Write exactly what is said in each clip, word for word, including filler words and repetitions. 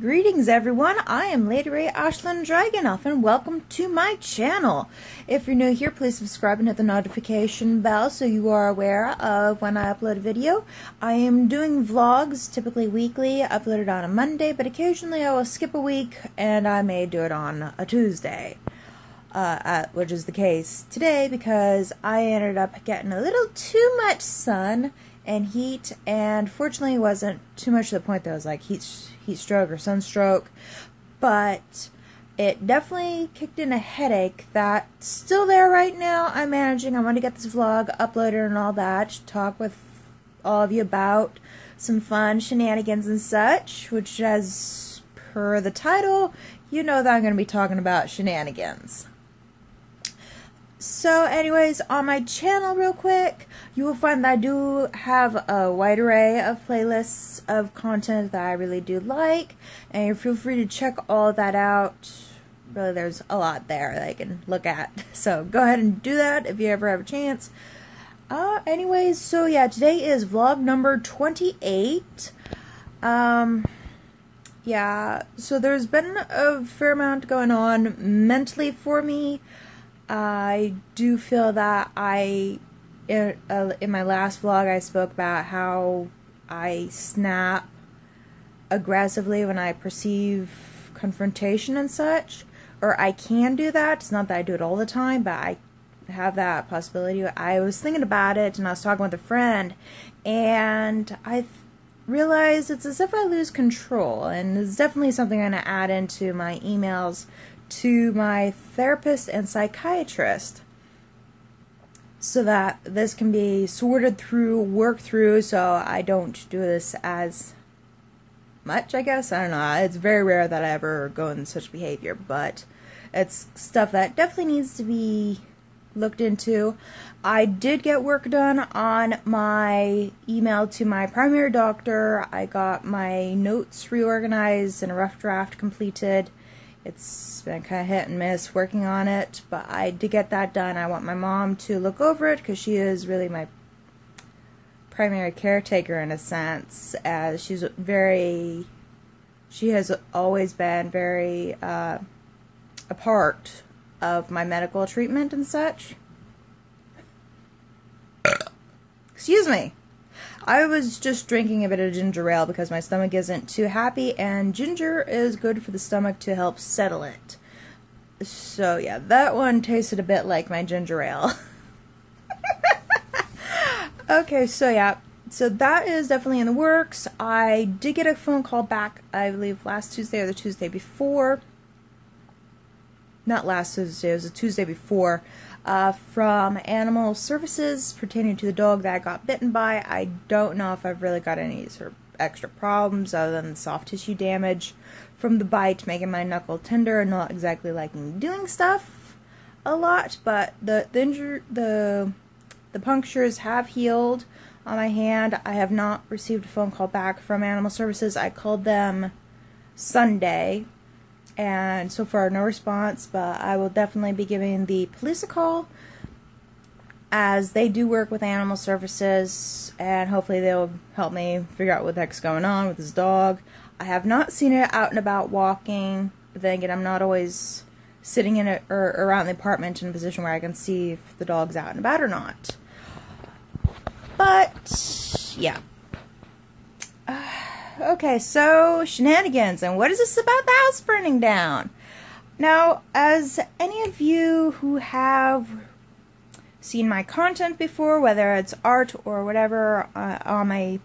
Greetings everyone, I am Lady Rae Ashland Dragonoff and welcome to my channel. If you're new here, please subscribe and hit the notification bell so you are aware of when I upload a video. I am doing vlogs, typically weekly, uploaded on a Monday, but occasionally I will skip a week and I may do it on a Tuesday, uh, at, which is the case today because I ended up getting a little too much sun and heat, and fortunately it wasn't too much to the point that it was like heat heat stroke or sunstroke, but it definitely kicked in a headache that's still there right now. I'm managing. I want to get this vlog uploaded and all that, talk with all of you about some fun shenanigans and such, which as per the title, you know that I'm going to be talking about shenanigans. So anyways, on my channel real quick, you will find that I do have a wide array of playlists of content that I really do like, and feel free to check all that out. Really, there's a lot there that I can look at, so go ahead and do that if you ever have a chance. Uh, anyways, so yeah, today is vlog number twenty-eight. Um... Yeah, so there's been a fair amount going on mentally for me. I do feel that I, in, uh, in my last vlog, I spoke about how I snap aggressively when I perceive confrontation and such, or I can do that. It's not that I do it all the time, but I have that possibility. I was thinking about it, and I was talking with a friend, and I realized it's as if I lose control, and it's definitely something I'm going to add into my emails to my therapist and psychiatrist so that this can be sorted through, worked through, so I don't do this as much, I guess. I don't know. It's very rare that I ever go in such behavior, but it's stuff that definitely needs to be looked into. I did get work done on my email to my primary doctor. I got my notes reorganized and a rough draft completed. It's been kind of hit and miss working on it, but I did get that done. I want my mom to look over it because she is really my primary caretaker in a sense. As she's very, she has always been very uh, a part of my medical treatment and such. Excuse me. I was just drinking a bit of ginger ale because my stomach isn't too happy, and ginger is good for the stomach to help settle it. So yeah, that one tasted a bit like my ginger ale. Okay, so yeah, so that is definitely in the works. I did get a phone call back, I believe last Tuesday or the Tuesday before. Not last Tuesday, it was the Tuesday before. Uh, from Animal Services pertaining to the dog that I got bitten by. I don't know if I've really got any sort of extra problems other than soft tissue damage from the bite, making my knuckle tender and not exactly liking doing stuff a lot, but the the, injur the the punctures have healed on my hand. I have not received a phone call back from Animal Services. I called them Sunday, and so far no response, but I will definitely be giving the police a call as they do work with Animal Services, and hopefully they'll help me figure out what the heck's going on with this dog. I have not seen it out and about walking, but then again, I'm not always sitting in a, or around the apartment in a position where I can see if the dog's out and about or not. But yeah. Uh, Okay, so shenanigans, and what is this about the house burning down? Now, as any of you who have seen my content before, whether it's art or whatever, uh, on my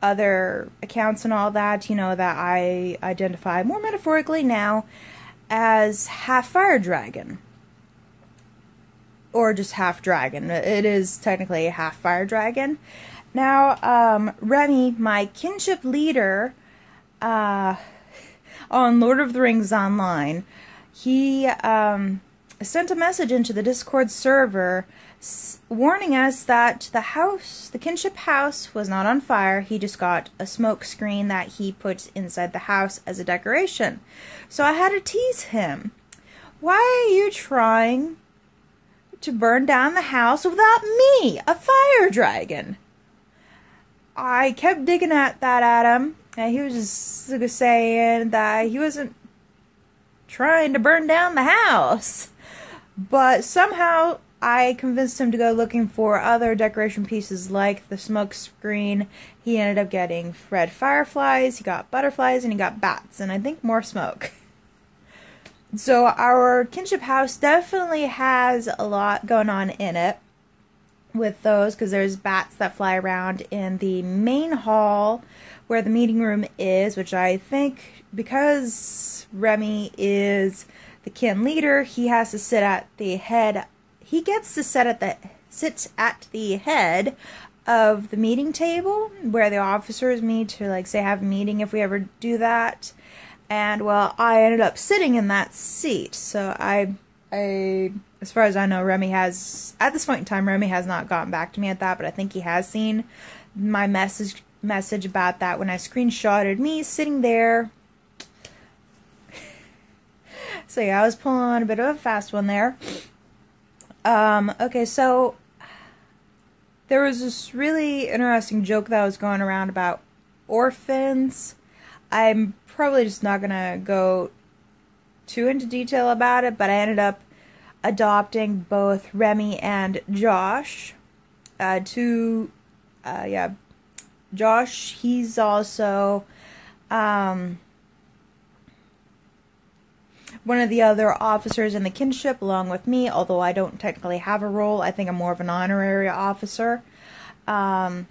other accounts and all that, you know that I identify more metaphorically now as half fire dragon. Or just half dragon. It is technically a half fire dragon. Now, um, Remy, my kinship leader, uh, on Lord of the Rings Online, he um, sent a message into the Discord server s warning us that the house, the kinship house, was not on fire. He just got a smoke screen that he puts inside the house as a decoration. So I had to tease him. Why are you trying to burn down the house without me, a fire dragon? I kept digging at that at him, And he was just saying that he wasn't trying to burn down the house. But somehow I convinced him to go looking for other decoration pieces like the smoke screen. He ended up getting red fireflies, he got butterflies, and he got bats, and I think more smoke. So our kinship house definitely has a lot going on in it with those, because there's bats that fly around in the main hall where the meeting room is, which I think because Remy is the kin leader, he has to sit at the head of He gets to sit at the sits at the head of the meeting table where the officers meet to, like, say have a meeting if we ever do that. And well, I ended up sitting in that seat. So I, I, as far as I know, Remy has at this point in time, Remy has not gotten back to me at that, but I think he has seen my message message about that when I screenshotted me sitting there. So yeah, I was pulling on a bit of a fast one there. Um, okay, so there was this really interesting joke that was going around about orphans. I'm probably just not gonna go too into detail about it, but I ended up adopting both Remy and Josh. Uh, two, uh, yeah, Josh, he's also, um... one of the other officers in the kinship along with me, although I don't technically have a role. I think I'm more of an honorary officer. Um,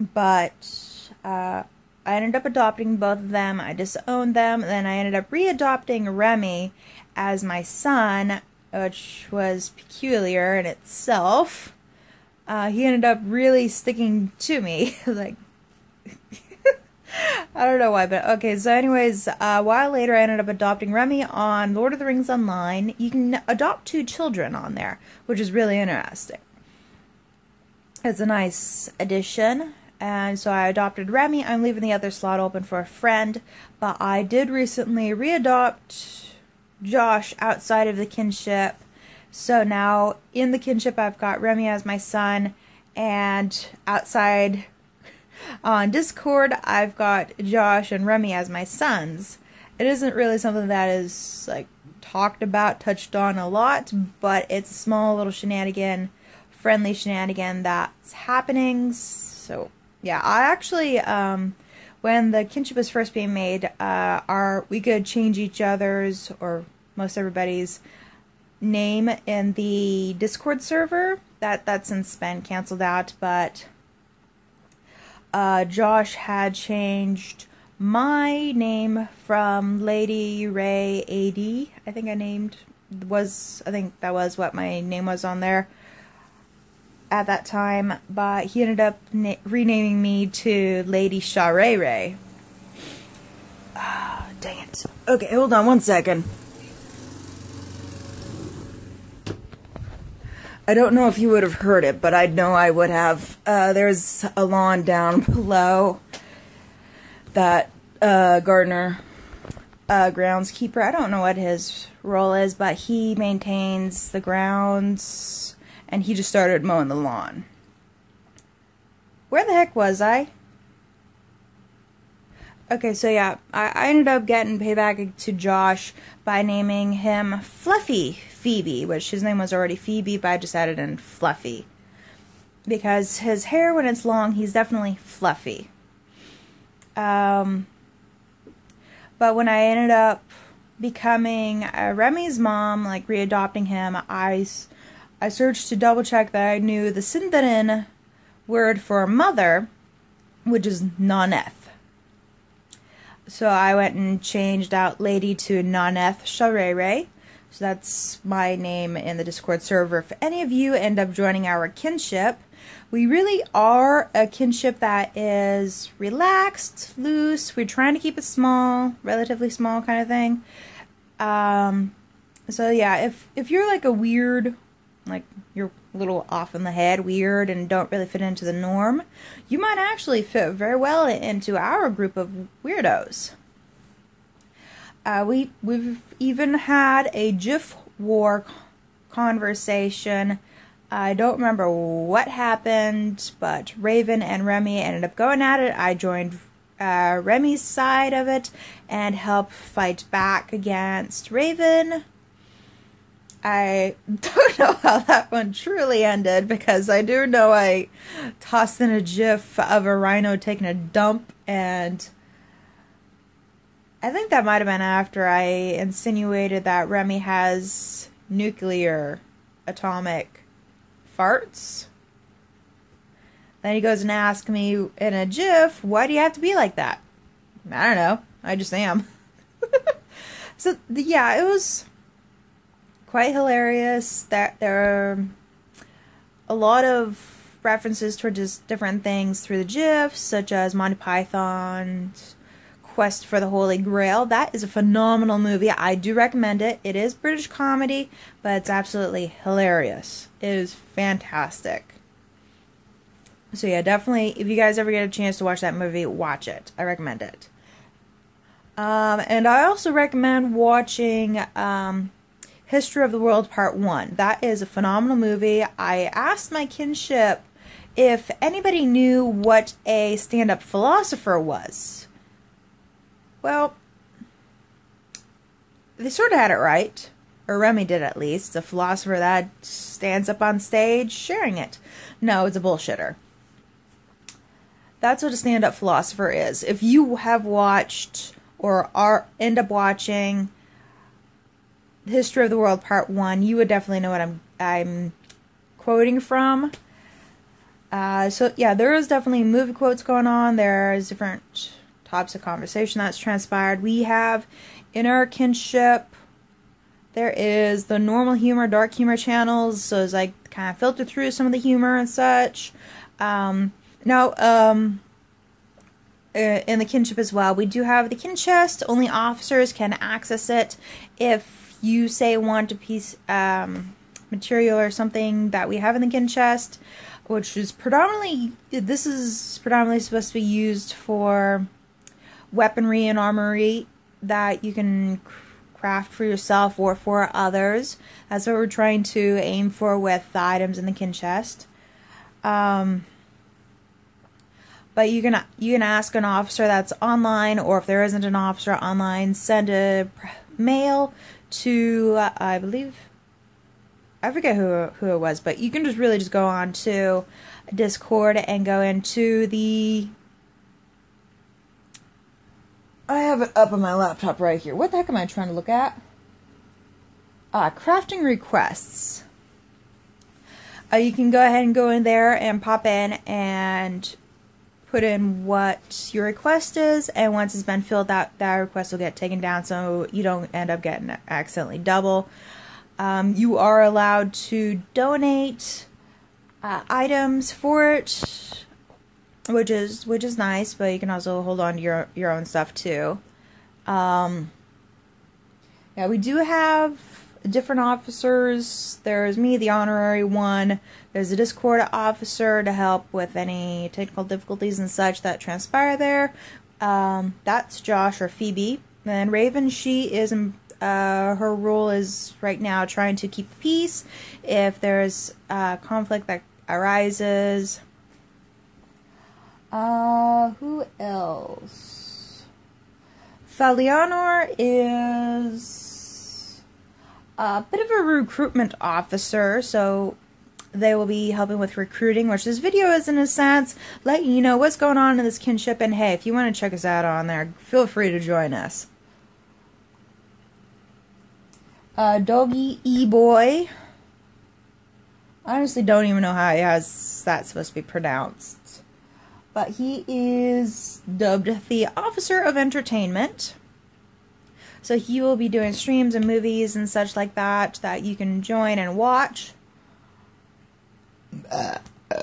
but uh, I ended up adopting both of them. I disowned them. And then I ended up readopting Remy as my son, which was peculiar in itself. Uh, he ended up really sticking to me. Like... I don't know why, but okay, so anyways, uh, a while later I ended up adopting Remy on Lord of the Rings Online. You can adopt two children on there, which is really interesting. It's a nice addition, and so I adopted Remy. I'm leaving the other slot open for a friend, but I did recently re-adopt Josh outside of the kinship. So now, in the kinship, I've got Remy as my son, and outside... on Discord, I've got Josh and Remy as my sons. It isn't really something that is, like, talked about, touched on a lot, but it's a small little shenanigan, friendly shenanigan that's happening. So, yeah, I actually, um, when the kinship was first being made, uh, our, we could change each other's, or most everybody's, name in the Discord server. That, that's since been cancelled out, but... Uh, Josh had changed my name from Lady Rae A D, I think I named, was, I think that was what my name was on there at that time, but he ended up na renaming me to Lady Sharae Ray. Ah, oh, dang it. Okay, hold on one second. I don't know if you would have heard it, but I know I would have. Uh, there's a lawn down below that uh, gardener, uh, groundskeeper, I don't know what his role is, but he maintains the grounds, and he just started mowing the lawn. Where the heck was I? Okay, so yeah, I, I ended up getting payback to Josh by naming him Fluffy Phoebe, which his name was already Phoebe, but I just added in Fluffy. Because his hair, when it's long, he's definitely fluffy. Um, but when I ended up becoming uh, Remy's mom, like readopting him, I, I searched to double check that I knew the Sindarin word for mother, which is Naneth. So I went and changed out Lady to Naneth Sharere. So that's my name in the Discord server. If any of you end up joining our kinship, we really are a kinship that is relaxed, loose. We're trying to keep it small, relatively small kind of thing. Um, so yeah, if, if you're like a weird, like you're a little off in the head, weird, and don't really fit into the norm, you might actually fit very well into our group of weirdos. Uh, we, we've even had a GIF war conversation. I don't remember what happened, but Raven and Remy ended up going at it. I joined uh, Remy's side of it and help fight back against Raven. I don't know how that one truly ended, because I do know I tossed in a gif of a rhino taking a dump, and I think that might have been after I insinuated that Remy has nuclear atomic farts. Then he goes and asks me in a gif, why do you have to be like that? I don't know. I just am. So, yeah, it was quite hilarious. That there are a lot of references toward just different things through the gifs, such as Monty Python's Quest for the Holy Grail. That is a phenomenal movie. I do recommend it. It is British comedy, but it's absolutely hilarious. It is fantastic. So yeah, definitely, if you guys ever get a chance to watch that movie, watch it. I recommend it. Um, and I also recommend watching um, History of the World Part one. That is a phenomenal movie. I asked my kinship if anybody knew what a stand-up philosopher was. Well, they sort of had it right. Or Remy did, at least. A philosopher that stands up on stage sharing it. No, it's a bullshitter. That's what a stand-up philosopher is. If you have watched or are end up watching History of the World Part one, you would definitely know what I'm I'm quoting from. Uh, so yeah, there is definitely movie quotes going on. There's different topics of conversation that's transpired. We have in our kinship, there is the normal humor, dark humor channels, so it's like kind of filtered through some of the humor and such. Um, now, um, in the kinship as well, we do have the kin chest. Only officers can access it. If you say want a piece um, material or something that we have in the kin chest, which is predominantly this is predominantly supposed to be used for weaponry and armory that you can craft for yourself or for others. That's what we're trying to aim for with the items in the kin chest. Um, but you can you can ask an officer that's online, or if there isn't an officer online, send a mail to uh, I believe I forget who who it was, but you can just really just go on to Discord and go into the. I have it up on my laptop right here. What the heck am I trying to look at? Ah, crafting requests. Uh, you can go ahead and go in there and pop in and put in what your request is. And once it's been filled out, that request will get taken down so you don't end up getting accidentally double. Um, you are allowed to donate uh, items for it. Which is which is nice, but you can also hold on to your your own stuff too. Um, yeah, we do have different officers. There's me, the honorary one. There's a Discord officer to help with any technical difficulties and such that transpire there. Um, that's Josh or Phoebe. And Raven, she is uh, her role is right now trying to keep the peace. If there's uh, conflict that arises. Uh, who else? Thalianor is a bit of a recruitment officer, so they will be helping with recruiting, which this video is in a sense, letting you know what's going on in this kinship, and hey, if you want to check us out on there, feel free to join us. Uh, Doggy E-Boy. Honestly, don't even know how he has that's supposed to be pronounced. But he is dubbed the Officer of Entertainment. So he will be doing streams and movies and such like that that you can join and watch. Uh, uh,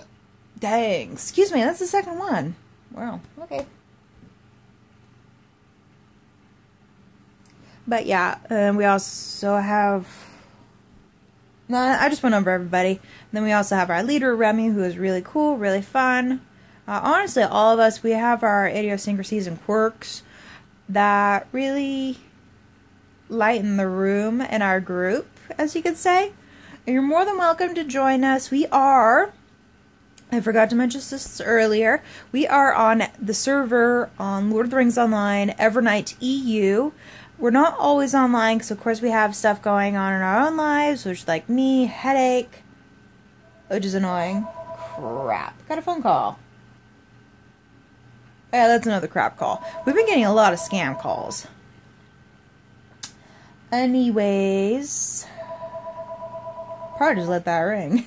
dang. Excuse me, that's the second one. Wow, okay. But yeah, um, we also have... Nah, I just went over everybody. And then we also have our leader, Remy, who is really cool, really fun. Uh, honestly, all of us, we have our idiosyncrasies and quirks that really lighten the room and our group, as you could say. And you're more than welcome to join us. We are I forgot to mention this earlier. We are on the server on Lord of the Rings Online, Evernight E U. We're not always online because, of course, we have stuff going on in our own lives, which, like me, headache, which is annoying. Crap. Got a phone call. Yeah, that's another crap call. We've been getting a lot of scam calls. Anyways, probably just let that ring.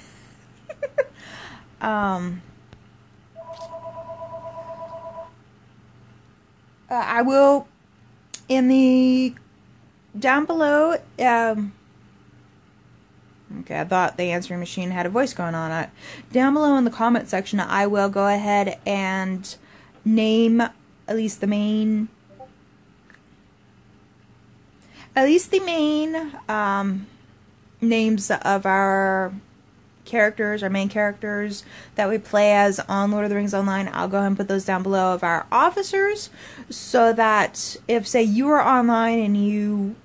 Um, uh, I will, in the, down below, um, okay, I thought the answering machine had a voice going on it. Down below in the comment section, I will go ahead and name at least the main, at least the main, um, names of our characters, our main characters that we play as on Lord of the Rings Online. I'll go ahead and put those down below of our officers, so that if, say, you are online and you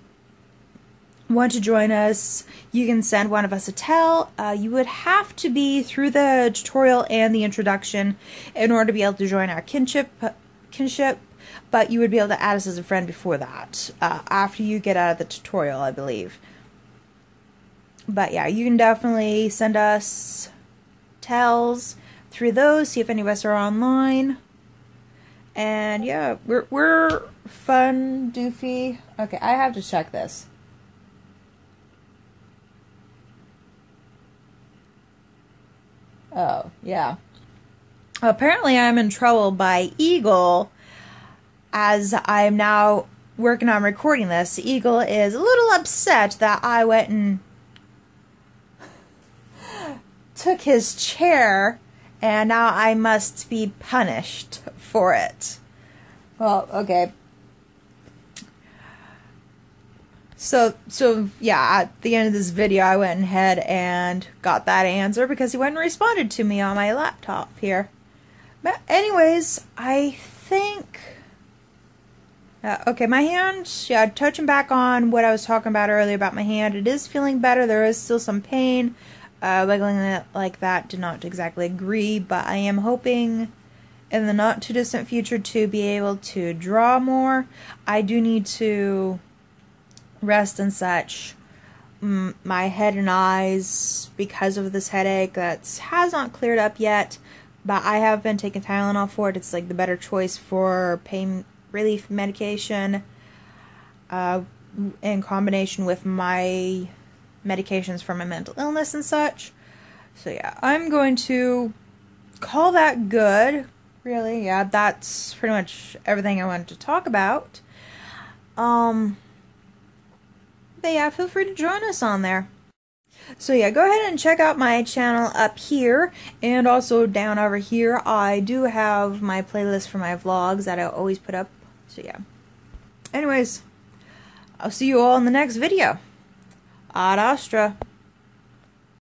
want to join us, you can send one of us a tell. Uh, you would have to be through the tutorial and the introduction in order to be able to join our kinship, kinship, but you would be able to add us as a friend before that, uh, after you get out of the tutorial, I believe. But yeah, you can definitely send us tells through those, see if any of us are online. And yeah, we're, we're fun, doofy. Okay, I have to check this. Oh, yeah. Apparently I'm in trouble by Eagle, as I am now working on recording this. Eagle is a little upset that I went and took his chair, and now I must be punished for it. Well, okay. So, so yeah, at the end of this video, I went ahead and got that answer because he went and responded to me on my laptop here. But anyways, I think... Uh, okay, my hand, yeah, touching back on what I was talking about earlier about my hand, it is feeling better. There is still some pain. Uh, wiggling it like that did not exactly agree, but I am hoping in the not too distant future to be able to draw more. I do need to rest and such. Mm, my head and eyes, because of this headache that has not cleared up yet, but I have been taking Thalianor for it. It's like the better choice for pain relief medication, uh, in combination with my medications for my mental illness and such. So yeah, I'm going to call that good, really. Yeah, that's pretty much everything I wanted to talk about. Um, but yeah, feel free to join us on there. So yeah, go ahead and check out my channel up here, and also down over here I do have my playlist for my vlogs that I always put up. So yeah. Anyways, I'll see you all in the next video. Ad Astra.